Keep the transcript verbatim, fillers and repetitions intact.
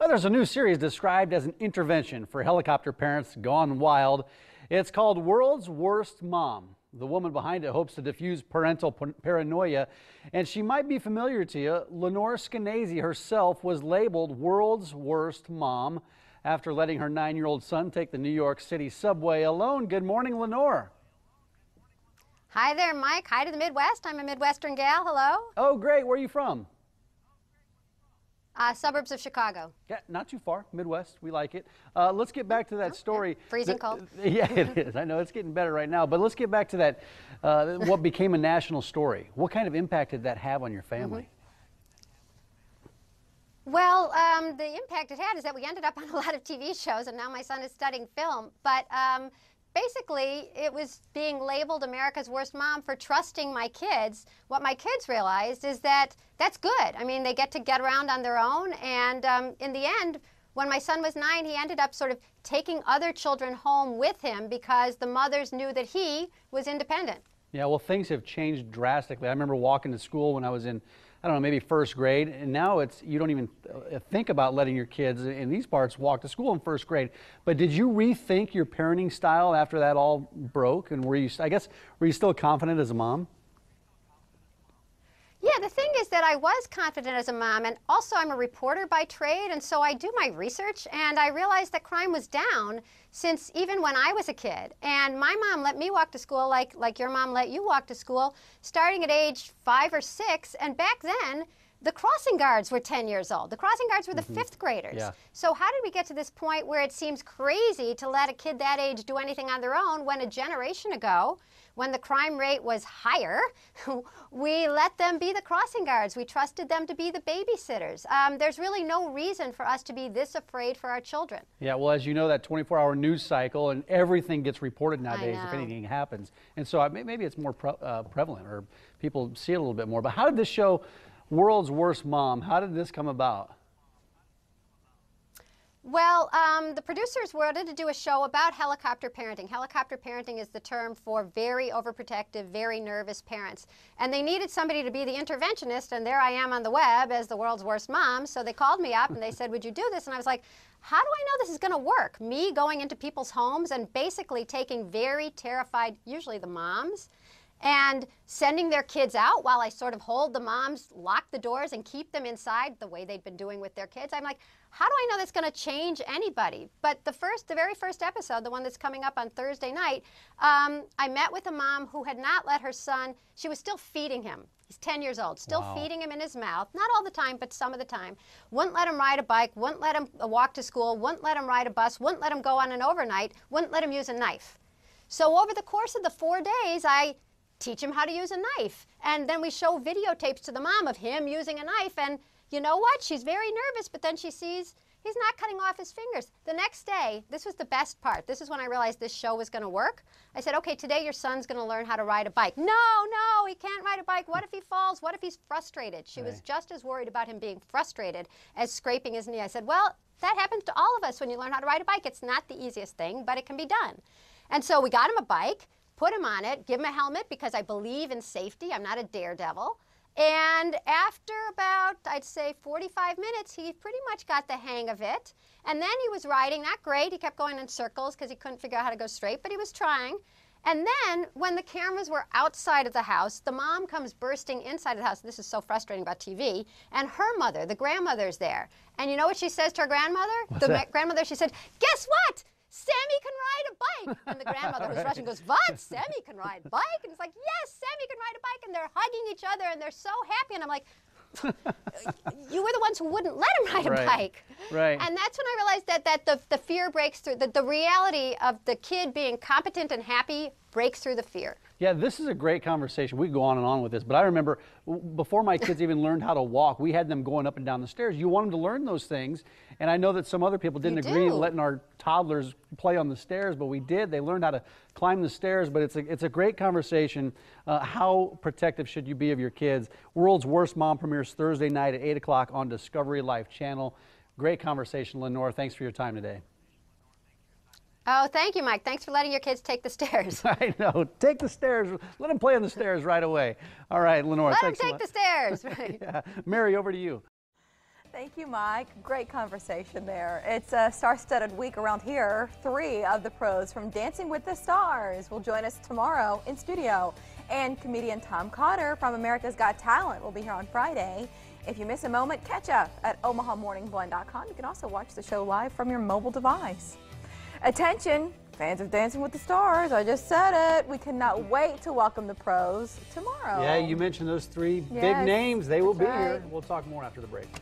Well, there's a new series described as an intervention for helicopter parents gone wild. It's called World's Worst Mom. The woman behind it hopes to diffuse parental paranoia, and she might be familiar to you. Lenore Skenazy herself was labeled World's Worst Mom after letting her nine-year-old son take the New York City subway alone. Good morning, Lenore. Hi there, Mike. Hi to the Midwest. I'm a Midwestern gal. Hello. Oh, great. Where are you from? Uh, suburbs of Chicago. Yeah, not too far. Midwest. We like it. Uh, let's get back to that oh, story. Yeah. Freezing the, cold. Yeah, it is. I know it's getting better right now, but let's get back to that, uh, what became a national story. What kind of impact did that have on your family? Mm-hmm. Well, um, the impact it had is that we ended up on a lot of T V shows, and now my son is studying film. But um, basically, it was being labeled America's Worst Mom for trusting my kids. What my kids realized is that that's good. I mean, they get to get around on their own. And um, in the end, when my son was nine, he ended up sort of taking other children home with him because the mothers knew that he was independent. Yeah, well, things have changed drastically. I remember walking to school when I was in, I don't know, maybe first grade, and now it's, you don't even think about letting your kids in these parts walk to school in first grade. But did you rethink your parenting style after that all broke? And were you, I guess, were you still confident as a mom? Yeah, the thing is that I was confident as a mom, and also I'm a reporter by trade, and so I do my research, and I realized that crime was down since even when I was a kid. And my mom let me walk to school like, like your mom let you walk to school, starting at age five or six, and back then, the crossing guards were ten years old. The crossing guards were the mm-hmm. fifth graders. Yeah. So how did we get to this point where it seems crazy to let a kid that age do anything on their own when a generation ago, when the crime rate was higher, we let them be the crossing guards. We trusted them to be the babysitters. Um, there's really no reason for us to be this afraid for our children. Yeah, well, as you know, that twenty-four hour news cycle and everything gets reported nowadays if anything happens. And so I, maybe it's more pre uh, prevalent, or people see it a little bit more. But how did this show, World's Worst Mom, how did this come about? Well, um, the producers wanted to do a show about helicopter parenting. Helicopter parenting is the term for very overprotective, very nervous parents. And they needed somebody to be the interventionist, and there I am on the web as the world's worst mom. So they called me up and they said, would you do this? And I was like, how do I know this is going to work? Me going into people's homes and basically taking very terrified, usually the moms, and sending their kids out while I sort of hold the moms, lock the doors, and keep them inside the way they'd been doing with their kids. I'm like, how do I know that's going to change anybody? But the first, the very first episode, the one that's coming up on Thursday night, um, I met with a mom who had not let her son, she was still feeding him. He's ten years old, still wow. feeding him in his mouth. Not all the time, but some of the time. Wouldn't let him ride a bike, wouldn't let him walk to school, wouldn't let him ride a bus, wouldn't let him go on an overnight, wouldn't let him use a knife. So over the course of the four days, I teach him how to use a knife. And then we show videotapes to the mom of him using a knife. And you know what? She's very nervous, but then she sees he's not cutting off his fingers. The next day, this was the best part. This is when I realized this show was going to work. I said, okay, today your son's going to learn how to ride a bike. No, no, he can't ride a bike. What if he falls? What if he's frustrated? She right. was just as worried about him being frustrated as scraping his knee. I said, well, that happens to all of us when you learn how to ride a bike. It's not the easiest thing, but it can be done. And so we got him a bike, put him on it, give him a helmet because I believe in safety. I'm not a daredevil. And after about, I'd say, forty-five minutes, he pretty much got the hang of it. And then he was riding, not great. He kept going in circles because he couldn't figure out how to go straight, but he was trying. And then when the cameras were outside of the house, the mom comes bursting inside of the house. This is so frustrating about T V. And her mother, the grandmother's there. And you know what she says to her grandmother? What's the grandmother, she said, guess what? Sammy can ride a bike. And the grandmother who's right. rushing goes, what? Sammy can ride a bike? And it's like, yes, Sammy can ride a bike. And they're hugging each other, and they're so happy. And I'm like, you were the ones who wouldn't let him ride right. a bike. Right. And that's when I realized that, that the, the fear breaks through. The, the reality of the kid being competent and happy breaks through the fear. Yeah, this is a great conversation. We go on and on with this, but I remember before my kids even learned how to walk, we had them going up and down the stairs. You want them to learn those things, and I know that some other people didn't agree in letting our toddlers play on the stairs, but we did. They learned how to climb the stairs, but it's a, it's a great conversation. Uh, how protective should you be of your kids? World's Worst Mom premieres Thursday night at eight o'clock on Discovery Life Channel. Great conversation, Lenore. Thanks for your time today. Oh, thank you, Mike. Thanks for letting your kids take the stairs. I know. Take the stairs. Let them play on the stairs right away. All right, Lenore. Let them take the stairs. Right. Yeah. Mary, over to you. Thank you, Mike. Great conversation there. It's a star-studded week around here. Three of the pros from Dancing with the Stars will join us tomorrow in studio. And comedian Tom Cotter from America's Got Talent will be here on Friday. If you miss a moment, catch up at Omaha Morning Blend dot com. You can also watch the show live from your mobile device. Attention, fans of Dancing with the Stars. I just said it. We cannot wait to welcome the pros tomorrow. Yeah, you mentioned those three yes, big names. They will be right here. We'll talk more after the break.